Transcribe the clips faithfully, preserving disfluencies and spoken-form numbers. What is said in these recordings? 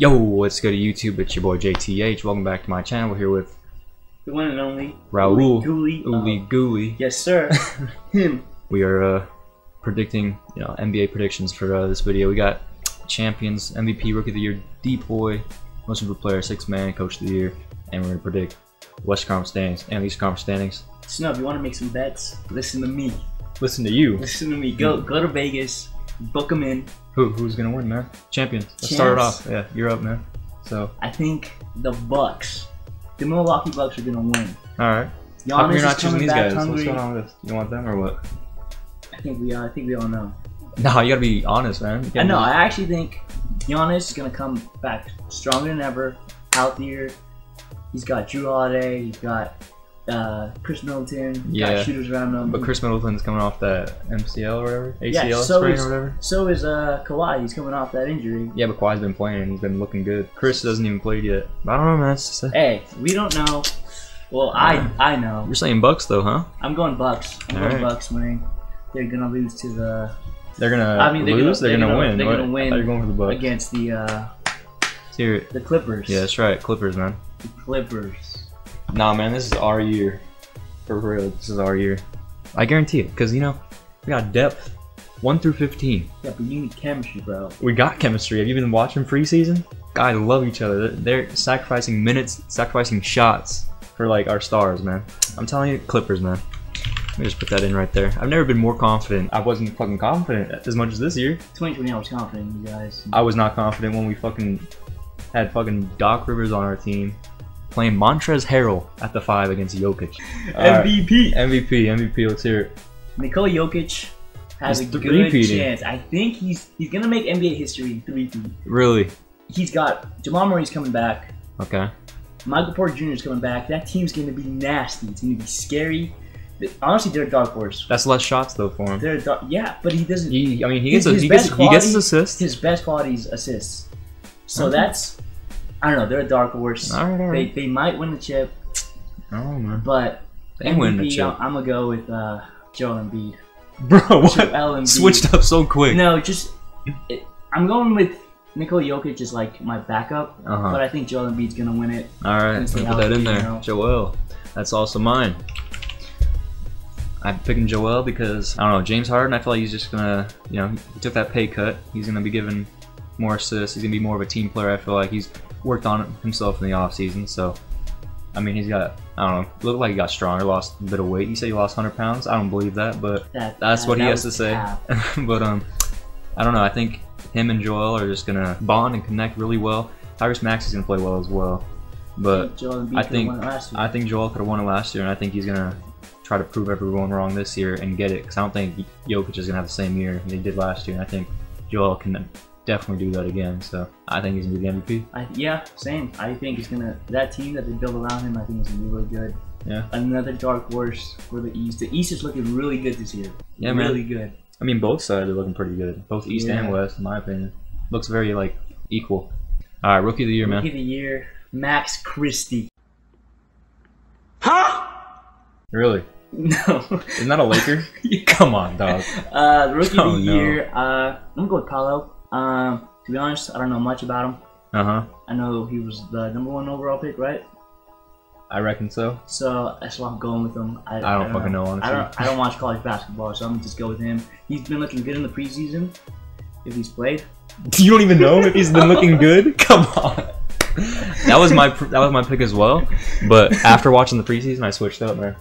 Yo, what's good, YouTube? It's your boy J T H. Welcome back to my channel. We're here with the one and only Raul Ooligooly. Yes, sir. Him. We are uh, predicting, you know, N B A predictions for uh, this video. We got champions, M V P, Rookie of the Year, D P O Y, Most Improved Player, Six Man, Coach of the Year, and we're gonna predict West Conference standings and East Conference standings. So now, if you want to make some bets, listen to me. Listen to you. Listen to me. Go, go to Vegas. Book them in. Who, who's gonna win, man? Champions. Let's Champs. start it off. Yeah, you're up, man. So I think the Bucks, the Milwaukee Bucks, are gonna win. All right. Giannis How come you're not choosing these guys? Hungry. What's going on with this? You want them or what? I think we all. I think we all know. No, you gotta be honest, man. I know. Be... I actually think Giannis is gonna come back stronger than ever, healthier. He's got Drew Holiday. He's got uh, Chris Middleton. Yeah. Got shooters around him. But Chris Middleton's coming off that M C L or whatever. A C L yeah, so sprain is, or whatever. So is uh, Kawhi. He's coming off that injury. Yeah, but Kawhi's been playing. He's been looking good. Chris doesn't even play yet. I don't know, man. Just a... Hey, we don't know. Well, yeah. I I know. You're saying Bucks though, huh? I'm going Bucks. I'm All going right. Bucks winning. They're gonna lose to the. They're gonna. I mean, they're lose. Gonna, they're, they're gonna, gonna win. They're gonna win. They're going for the Bucks against the. Uh, Here. The Clippers. Yeah, that's right. Clippers, man. The Clippers. Nah, man, this is our year. For real, this is our year. I guarantee it, because, you know, we got depth one through fifteen. Yeah, but you need chemistry, bro. We got chemistry. Have you been watching preseason? God, I love each other. They're sacrificing minutes, sacrificing shots for, like, our stars, man. I'm telling you, Clippers, man. Let me just put that in right there. I've never been more confident. I wasn't fucking confident as much as this year. twenty twenty, I was confident, you guys. I was not confident when we fucking... had fucking Doc Rivers on our team, playing Montrezl Harrell at the five against Jokic. M V P, right. M V P, M V P. Let's hear it. Nikola Jokic has he's a good chance. I think he's he's gonna make N B A history in three-peat. Really? He's got Jamal Murray's coming back. Okay. Michael Porter Junior is coming back. That team's gonna be nasty. It's gonna be scary. Honestly, they're a dark horse. That's less shots though for him. They're a dark, yeah, but he doesn't. He, I mean, he his, gets his he gets, quality, he gets his assists. His best quality is assists. So okay. that's, I don't know, they're a dark horse. All right, all right. They, they might win the chip. Oh, man. But they M V P, win the chip. I'm, I'm going to go with uh, Joel Embiid. Bro, what? Joel Embiid. Switched up so quick. No, just, it, I'm going with Nikola Jokic as like my backup, uh-huh. but I think Joel Embiid's going to win it. All right, let's put that in there. You know. Joel, that's also mine. I'm picking Joel because, I don't know, James Harden, I feel like he's just going to, you know, he took that pay cut. He's going to be given... more assists. He's gonna be more of a team player. I feel like he's worked on himself in the offseason. So, I mean, he's got, I don't know, looked like he got stronger, lost a bit of weight. He said he lost one hundred pounds. I don't believe that, but that, that's that, what that he has to say. But um, I don't know. I think him and Joel are just gonna bond and connect really well. Tyrese Maxey's gonna play well as well. But I think I think Joel could have won it last year, and I think he's gonna try to prove everyone wrong this year and get it. Because I don't think Jokic is gonna have the same year they did last year. And I think Joel can definitely do that again, so I think he's gonna be the M V P. I, yeah, same. I think he's gonna that team that they build around him. I think is gonna be really good. Yeah. Another dark horse for the East. The East is looking really good this year. Yeah, really man. good. I mean, both sides are looking pretty good, both East yeah. and West, in my opinion. Looks very like equal. All right, rookie of the year, man. Rookie of the year, Max Christie. Huh? Really? No. Isn't that a Laker? Come on, dog. Uh, the rookie oh, of the no. year. Uh, I'm gonna go with Paolo. Um, to be honest, I don't know much about him. Uh huh. I know he was the number one overall pick, right? I reckon so. So that's why I'm going with him. I, I, don't, I don't fucking know, know honestly. I don't, I don't watch college basketball, so I'm gonna just go with him. He's been looking good in the preseason. If he's played, you don't even know if he's been looking good. Come on. That was my that was my pick as well, but after watching the preseason, I switched up, man.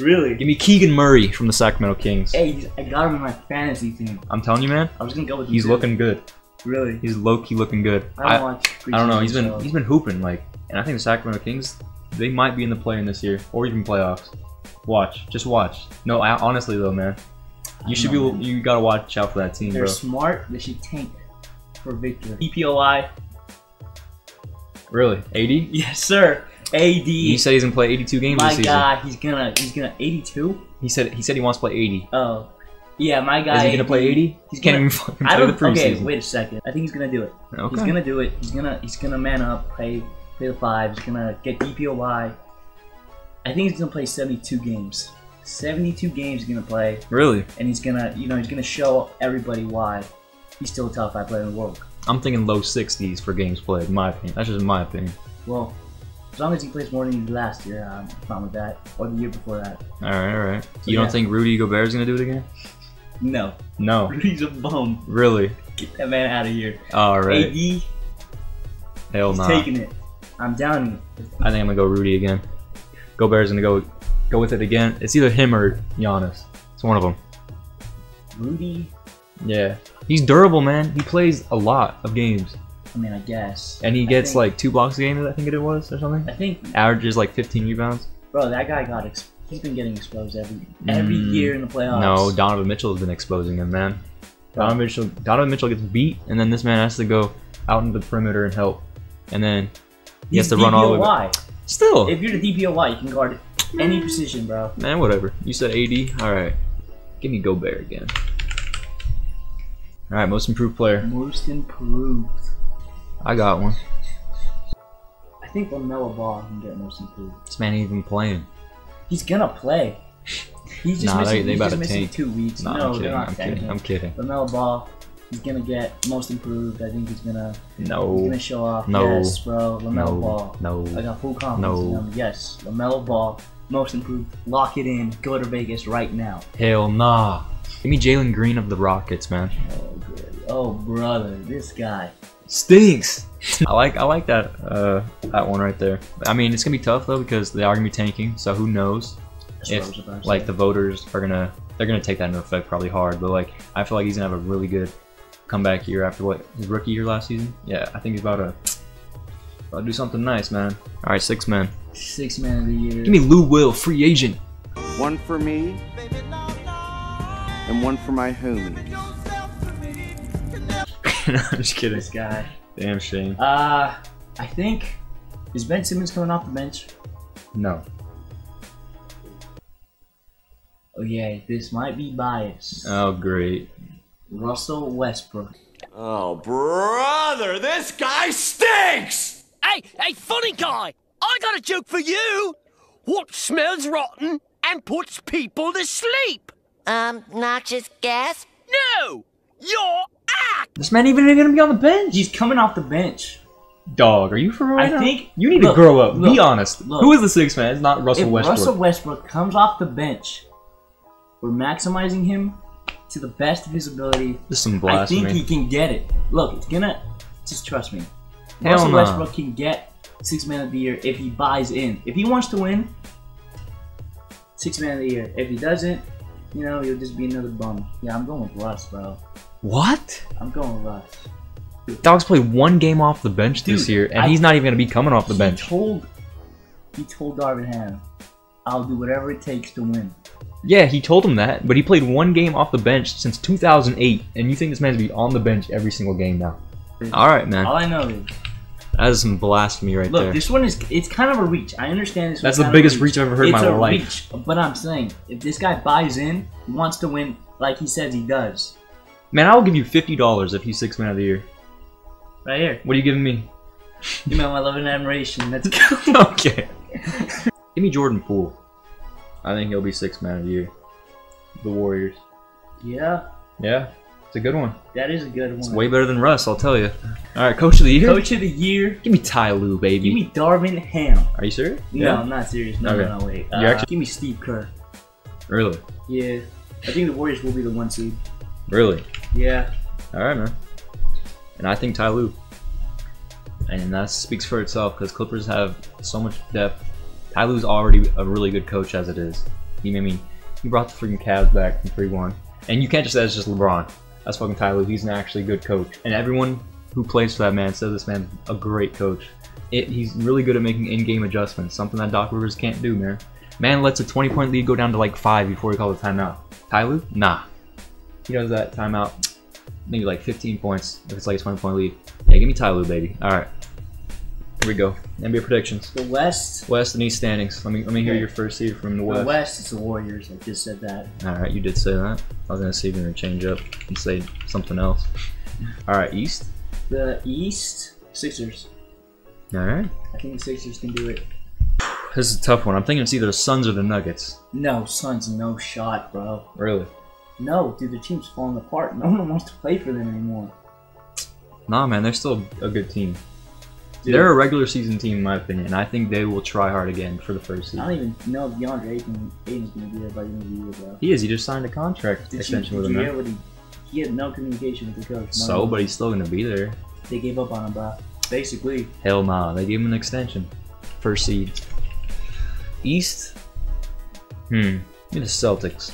Really? Give me Keegan Murray from the Sacramento Kings. Hey, I got him in my fantasy team. I'm telling you, man. I was gonna go with you. He's too. looking good. Really? He's low key looking good. I don't watch. I, I don't know. He's been shows. he's been hooping like, and I think the Sacramento Kings, they might be in the play-in this year or even playoffs. Watch, just watch. No, I, honestly though, man, you I should know, be. Man. You gotta watch out for that team. They're bro. smart. They should tank for victory. D P O Y. Really? eighty? Yes, sir. A D. You said he's gonna play eighty-two games my this season. My guy, he's gonna he's gonna eighty-two. He said he said he wants to play eighty. Oh, yeah, my guy. Is he gonna play eighty? He's can't gonna, even fucking play the preseason. Okay, wait a second. I think he's gonna do it. Okay. He's gonna do it. He's gonna he's gonna man up, play play the five. He's gonna get D P O Y. I think he's gonna play seventy-two games. seventy-two games he's gonna play. Really? And he's gonna you know he's gonna show everybody why he's still a top five player in the world. I'm thinking low sixties for games played, in my opinion. That's just my opinion. Well, as long as he plays more than he did last year, I'm fine with that. Or the year before that. Alright, alright. So you yeah. don't think Rudy Gobert's going to do it again? No. No. Rudy's a bum. Really? Get that man out of here. Alright. A D, hell nah. He's taking it. I'm down. I think I'm going to go Rudy again. Gobert's going to go go with it again. It's either him or Giannis. It's one of them. Rudy? Yeah. He's durable, man. He plays a lot of games. I mean, I guess. And he gets think, like two blocks a game, I think it was, or something. I think averages like fifteen rebounds. Bro, that guy got exp he's been getting exposed every every mm, year in the playoffs. No, Donovan Mitchell has been exposing him, man. Donovan Mitchell, Donovan Mitchell gets beat, and then this man has to go out into the perimeter and help, and then he he's has to D P O Y. Run all the way back. Still, if you're the D P O Y, you can guard any position, bro. Man, whatever. You said A D. All right, give me Gobert again. All right, most improved player. Most improved. I got one. I think LaMelo Ball can get most improved. This man ain't even playing. He's gonna play. He's just nah, missing, they, they he's about just missing two weeks. Nah, no, I'm kidding. Not I'm, kidding. I'm kidding. LaMelo Ball, he's gonna get most improved. I think he's gonna. No. He's gonna show off. No. Yes, bro. LaMelo no. Ball. No. I got full confidence no. in him. Yes, LaMelo Ball, most improved. Lock it in. Go to Vegas right now. Hell nah. Give me Jalen Green of the Rockets, man. Oh, good. Oh, brother, this guy. Stinks. I like I like that uh, that one right there. I mean, it's gonna be tough though because they are gonna be tanking. So who knows if like the voters are gonna they're gonna take that into effect probably hard. But like I feel like he's gonna have a really good comeback year after what his rookie year last season. Yeah, I think he's about to about to do something nice, man. All right, six man. Six man of the year. Give me Lou Will, free agent. One for me and one for my homie. No, I'm just kidding. This guy. Damn shame. Uh, I think... Is Ben Simmons coming off the bench? No. Oh yeah, this might be biased. Oh, great. Russell Westbrook. Oh, brother, this guy stinks! Hey, hey, funny guy! I got a joke for you! What smells rotten and puts people to sleep? Um, noxious gas? No! You're... This man even gonna be on the bench. He's coming off the bench. Dog, are you for real? Right I now? think you need look, to grow up. Look, be honest. Look, Who is the sixth man? It's not Russell if Westbrook. Russell Westbrook comes off the bench. We're maximizing him to the best of his ability. This is some blasphemy. I think he can get it. Look, it's gonna just trust me. Hell Russell nah. Westbrook can get sixth man of the year if he buys in. If he wants to win, sixth man of the year. If he doesn't, you know, he'll just be another bum. Yeah, I'm going with Russ, bro. What? I'm going Russ. Dog's played one game off the bench Dude, this year, and I, he's not even gonna be coming off the he bench. Told, he told Darvin Ham, "I'll do whatever it takes to win." Yeah, he told him that, but he played one game off the bench since two thousand eight, and you think this man's gonna be on the bench every single game now? All right, man. All I know is that is some blasphemy right look, there. Look, this one is—it's kind of a reach. I understand this. That's the biggest reach. reach I've ever heard it's in my a life. Reach, but I'm saying, if this guy buys in, he wants to win, like he says he does. Man, I will give you fifty dollars if he's sixth man of the year. Right here. What are you giving me? Give me my love and admiration. Let's go. Okay. Give me Jordan Poole. I think he'll be sixth man of the year. The Warriors. Yeah. Yeah. It's a good one. That is a good one. It's way better than Russ, I'll tell you. All right, coach of the year. Coach of the year. Give me Ty Lue, baby. Give me Darvin Ham. Are you serious? No, yeah. I'm not serious. No, okay. no, no, wait. Uh, actually give me Steve Kerr. Really? Yeah. I think the Warriors will be the one seed. Really? Yeah. Alright, man. And I think Ty Lue. And that speaks for itself because Clippers have so much depth. Ty Lue's already a really good coach as it is. He, I mean, he brought the freaking Cavs back from three one. And you can't just say it's just LeBron. That's fucking Ty Lue. He's an actually good coach. And everyone who plays for that man says this man's a great coach. It, he's really good at making in-game adjustments, something that Doc Rivers can't do, man. Man lets a twenty-point lead go down to like five before he calls a timeout. Ty Lue? Nah. He does that timeout, maybe like fifteen points if it's like a twenty-point lead. Yeah, give me Ty Lue, baby. All right, here we go. N B A predictions. The West, West and East standings. Let me let me hear yeah. your first seed from the West. The West is the Warriors. I just said that. All right, you did say that. I was gonna see if you were gonna change up and say something else. All right, East. The East, Sixers. All right. I think the Sixers can do it. This is a tough one. I'm thinking it's either the Suns or the Nuggets. No, Suns, no shot, bro. Really. No, dude, the team's falling apart. No one wants to play for them anymore. Nah, man, they're still a good team. Dude. They're a regular season team, in my opinion. I think they will try hard again for the first season. I don't even know if DeAndre Ayton Ayton's going to be there by the end of the year, bro. He is. He just signed a contract did extension you, with him. Hear what he, he had no communication with the coach. So, no, but he's still going to be there. They gave up on him, bro. Basically. Hell nah. They gave him an extension. First seed. East? Hmm. The Celtics.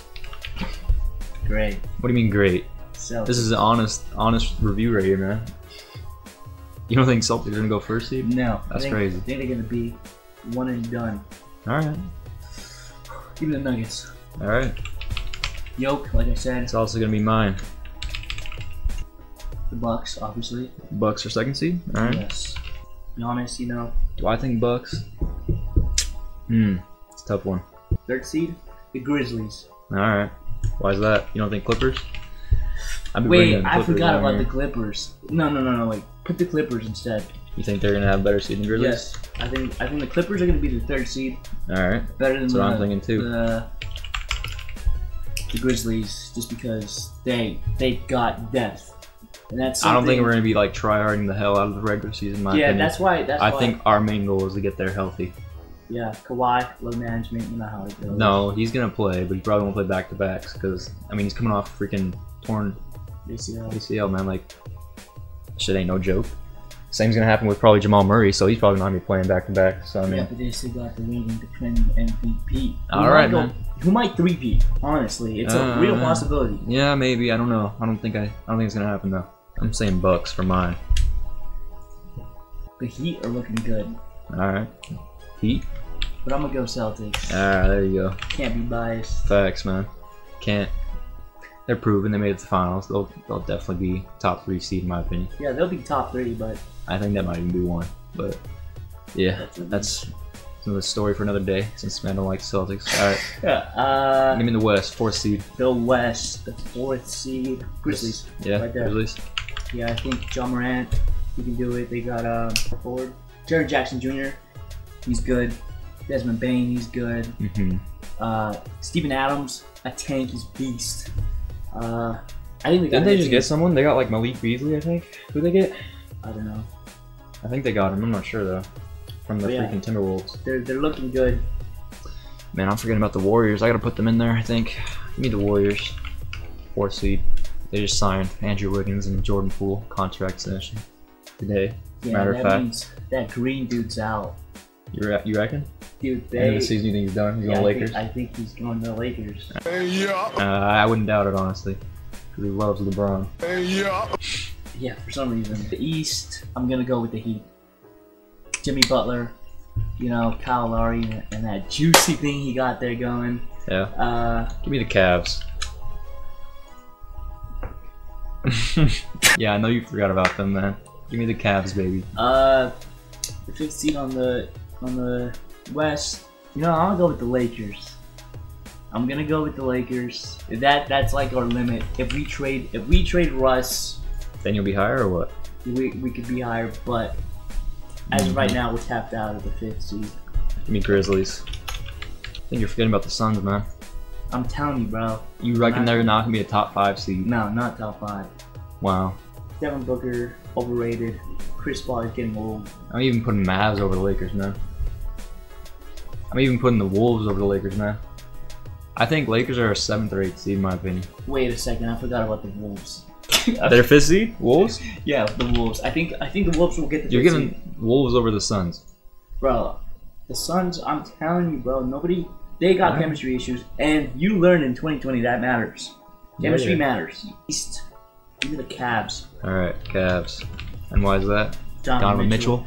Great. What do you mean great? Celtics. This is an honest, honest review right here, man. You don't think Celtics are gonna go first seed? No. That's I think, crazy. I think they're gonna be one and done. All right. Give me the Nuggets. All right. Yoke, like I said. It's also gonna be mine. The Bucks, obviously. Bucks for second seed. All right. Yes. Be honest, you know. Do I think Bucks? Hmm. It's a tough one. Third seed, the Grizzlies. All right. Why is that? You don't think Clippers? Wait, I forgot about the Clippers. No, no, no, no. Wait, put the Clippers instead. You think they're gonna have a better seed than Grizzlies? Yes, I think. I think the Clippers are gonna be the third seed. All right. Better than That's what the, I'm thinking too. The, the Grizzlies, just because they they got depth. And that's I don't think we're gonna be like tryharding the hell out of the regular season. My yeah, opinion. that's why. That's I why. think our main goal is to get there healthy. Yeah, Kawhi, low management. You know how it goes. No, he's gonna play, but he probably won't play back to backs because I mean he's coming off freaking torn. A C L, A C L, man, like, shit ain't no joke. Same's gonna happen with probably Jamal Murray, so he's probably not gonna be playing back to back. So I mean, yeah, but they still got the leading defending M V P. All right, man. Who might three-peat? Honestly, it's uh, a real possibility. Yeah, maybe. I don't know. I don't think I. I don't think it's gonna happen though. I'm saying Bucks for mine. The Heat are looking good. All right, Heat. But I'm gonna go Celtics. All right, there you go. Can't be biased. Facts, man. Can't. They're proven. They made it to the finals. They'll they'll definitely be top three seed in my opinion. Yeah, they'll be top three, but I think that might even be one. But yeah, that's that's another story for another day. Since man don't like Celtics. All right. Yeah. Uh, Name in the West, fourth seed. The West, the fourth seed. Grizzlies. Yeah. Right there. Grizzlies. Yeah, I think John Morant. He can do it. They got um forward. Jared Jackson Junior He's good. Desmond Bane. He's good. Mm-hmm. Uh, Steven Adams, a tank. He's beast. Uh, I think they Didn't they just team. get someone? They got like Malik Beasley, I think. Who'd they get? I don't know. I think they got him. I'm not sure though. From the yeah, freaking Timberwolves. They're they're looking good. Man, I'm forgetting about the Warriors. I gotta put them in there. I think. Give me the Warriors. Fourth seed. They just signed Andrew Wiggins and Jordan Poole contract extension today. Yeah, matter of fact. Means that green dude's out. You you reckon? Dude, they, end of the season, you think he's done? He's yeah, going to Lakers? I think, I think he's going to the Lakers. Hey, yeah. uh, I wouldn't doubt it, honestly. Because he loves LeBron. Hey, yeah. yeah, for some reason. The East, I'm going to go with the Heat. Jimmy Butler, you know, Kyle Lowry, and, and that juicy thing he got there going. Yeah. Uh, Give me the Cavs. yeah, I know you forgot about them, man. Give me the Cavs, baby. Uh, the fifth seed on the... on the... West, you know, I'll go with the Lakers. I'm gonna go with the Lakers. That that's like our limit. If we trade, if we trade Russ, then you'll be higher or what? We we could be higher, but as mm-hmm. of right now, we're tapped out of the fifth seed. Give me Grizzlies. I think you're forgetting about the Suns, man. I'm telling you, bro. You reckon not, they're not gonna be a top five seed? No, not top five. Wow. Devin Booker overrated. Chris Paul is getting old. I'm even putting Mavs over the Lakers, man. I'm even putting the Wolves over the Lakers now. I think Lakers are a seventh or eighth seed in my opinion. Wait a second, I forgot about the Wolves. Their fifth seed? Wolves? Yeah, the Wolves. I think I think the Wolves will get the You're fifth giving seed. Wolves over the Suns. Bro, the Suns, I'm telling you, bro, nobody they got right. chemistry issues and you learned in twenty twenty that matters. Chemistry yeah. matters. East. Give me the Cavs. Alright, Cavs. And why is that? Donovan, Donovan Mitchell. Mitchell.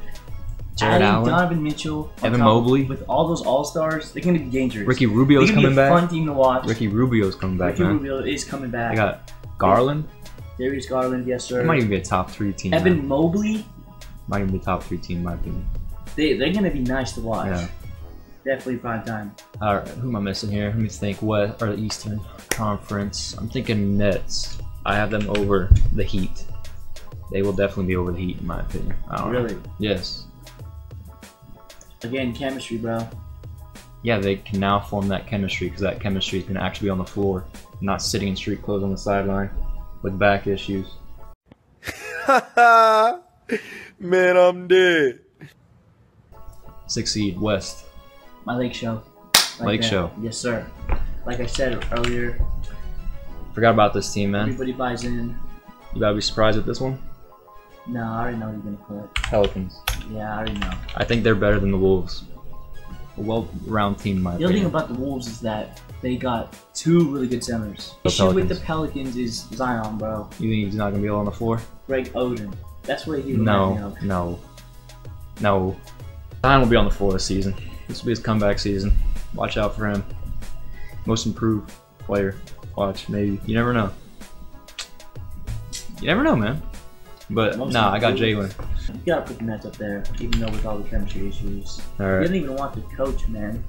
Jared Allen, Donovan Mitchell, Evan Mobley, with all those All Stars, they're gonna be dangerous. Ricky Rubio's coming be a back. Fun team to watch. Ricky Rubio's coming back. Ricky man. Rubio is coming back. They got Garland. Darius Garland, yes sir. They might even be a top three team. Evan man. Mobley might even be a top three team, in my opinion. They they're gonna be nice to watch. Yeah. Definitely prime time. All right, who am I missing here? Let me think. What are the Eastern Conference? I'm thinking Nets. I have them over the Heat. They will definitely be over the Heat, in my opinion. I don't really? Know. Yes. Again, chemistry, bro. Yeah, they can now form that chemistry because that chemistry is going to actually be on the floor, not sitting in street clothes on the sideline with back issues. Man, I'm dead. Succeed, West. My lake show. Like lake that. show. Yes, sir. Like I said earlier. Forgot about this team, man. Everybody buys in. You gotta be surprised with this one? No, I already know who you're gonna put. Pelicans. Yeah, I already know. I think they're better than the Wolves. A well-round team, in my opinion. The other thing about the Wolves is that they got two really good centers. The issue with the Pelicans is Zion, bro. You think he's not gonna be all on the floor? Greg Oden. That's what he. No, of. no, no. Zion will be on the floor this season. This will be his comeback season. Watch out for him. Most improved player. Watch, maybe. You never know. You never know, man. But Most nah, I got Jalen. You gotta put the Nets up there, even though with all the chemistry issues. All right. You didn't even want the coach, man.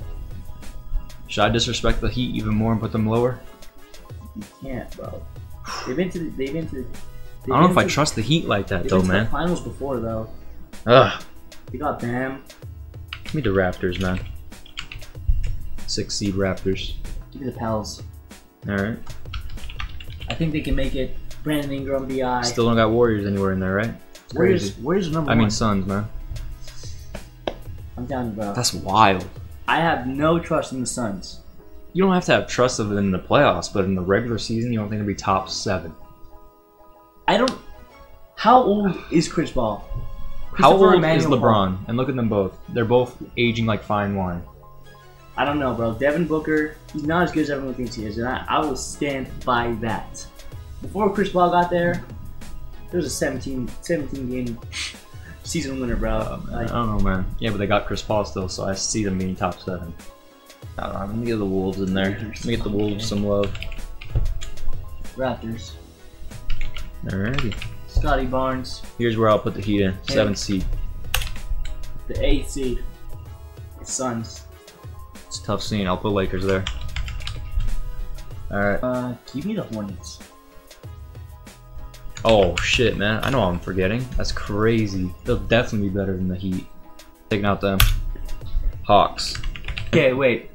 Should I disrespect the Heat even more and put them lower? You can't, bro. They've been to. The, they've been to. They've I don't know if to, I trust the Heat like that, though, been to man. The finals before, though. Ugh. You got them. Give me the Raptors, man. Six seed Raptors. Give me the Pels. All right. I think they can make it. Brandon Ingram, B I. Still don't got Warriors anywhere in there, right? Where's Where's number I one? I mean, Suns, man. I'm down, bro. That's wild. I have no trust in the Suns. You don't have to have trust of them in the playoffs, but in the regular season, you don't think it'll be top seven. I don't. How old is Chris Paul? How old Emmanuel is LeBron? Paul? And look at them both. They're both aging like fine wine. I don't know, bro. Devin Booker, he's not as good as everyone thinks he is, and I, I will stand by that. Before Chris Paul got there, there was a seventeen, seventeen game season winner, bro. Uh, man, like, I don't know, man. Yeah, but they got Chris Paul still, so I see them being top seven. I don't know. I'm gonna get the Wolves in there. Let me get the Wolves some love. Raptors. Alrighty. Scotty Barnes. Here's where I'll put the Heat in. Hey. Seventh seed. The eighth seed. The Suns. It's a tough scene. I'll put Lakers there. Alright. Uh, give me the Hornets. Oh shit, man. I know I'm forgetting. That's crazy. They'll definitely be better than the Heat. Taking out them. Hawks. Okay, wait.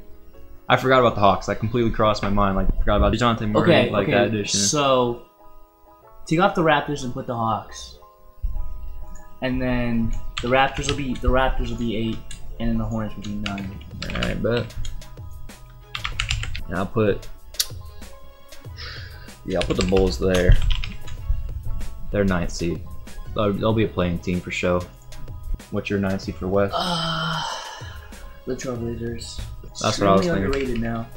I forgot about the Hawks. I completely crossed my mind. Like, I forgot about DeJounte Murray. Okay, like okay. that addition. So, take off the Raptors and put the Hawks. And then the Raptors will be the Raptors will be eight, and then the Hornets will be nine. All right, bet. And I'll put yeah, I'll put the Bulls there. They're ninth seed. They'll, they'll be a playing team for show. What's your ninth seed for West? Uh, the Trailblazers. That's what I was thinking. Underrated now.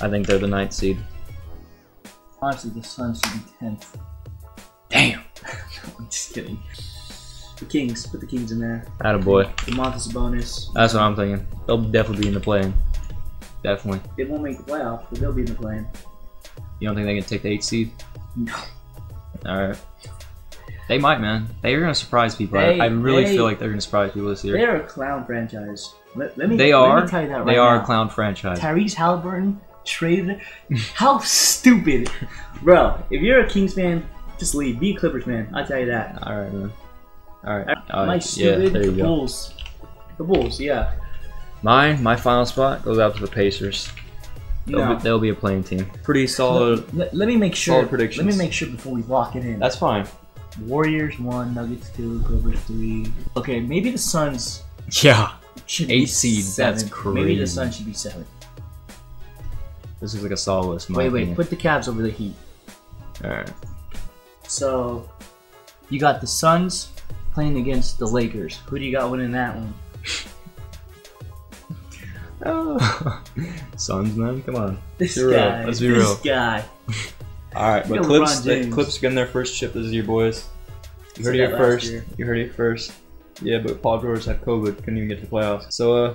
I think they're the ninth seed. Honestly, the Suns should be tenth. Damn. No, I'm just kidding. The Kings. Put the Kings in there. Attaboy. DeMontis Sabonis. That's what I'm thinking. They'll definitely be in the play-in. Definitely. They won't make the playoffs, but they'll be in the play-in. You don't think they can take the eighth seed? No. Alright. They might, man. They're going to surprise people. They, I really they, feel like they're going to surprise people this year. They're a clown franchise. Let, let me, they are, let me tell you that right now. They are now. a clown franchise. Tyrese Halliburton traded. How stupid. Bro, if you're a Kings fan, just leave. Be a Clippers fan. I'll tell you that. Alright, man. Alright. All right. My stupid yeah, the go. Bulls. The Bulls, yeah. Mine, my final spot goes out to the Pacers. They'll, no. be, they'll be a playing team. Pretty solid. Let, let me make sure. Let me make sure before we lock it in. That's fine. Warriors one, Nuggets two, Clippers three. Okay, maybe the Suns. Yeah. Should eight be seed. Seven. That's crazy. Maybe the Suns should be seven. This is like a solid list. Wait, opinion. wait. Put the Cavs over the Heat. All right. So, you got the Suns playing against the Lakers. Who do you got winning that one? Oh. Suns, man, come on. This You're guy. Real. Let's be this real. This guy. All right, but Clips, the, Clips getting their first chip. This is your boys. You heard it here first. Year. You heard it first. Yeah, but Paul George had COVID, couldn't even get to the playoffs. So, uh,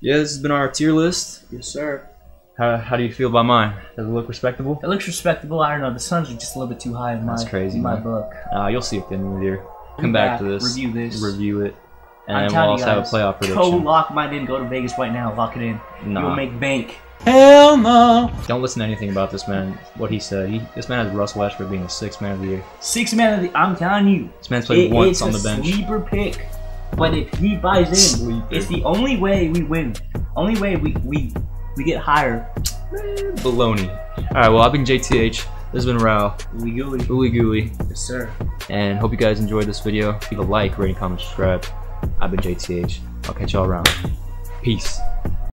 yeah, this has been our tier list. Yes, sir. How, how do you feel about mine? Does it look respectable? It looks respectable. I don't know. The Suns are just a little bit too high in That's my crazy, in my man. book. Uh, you'll see it at the end of the year. Come back, back to this. Review this. Review it. And I'm then we'll also guys, have a playoff prediction. Go lock mine in. Go to Vegas right now. Lock it in. Nah. You'll make bank. Hell no. Don't listen to anything about this man. What he said. He, this man has Russell Westbrook being a sixth man of the year. Sixth man of the year. I'm telling you. This man's played it once on the bench. It's a sleeper pick. But if he buys in, sleeper. it's the only way we win. Only way we we, we get higher. Baloney. All right. Well, I've been J T H. This has been Raul Ooligooly. Ooligooly. Yes, sir. And hope you guys enjoyed this video. Leave a like, rate, comment, subscribe. I've been J T H. I'll catch y'all around. Peace.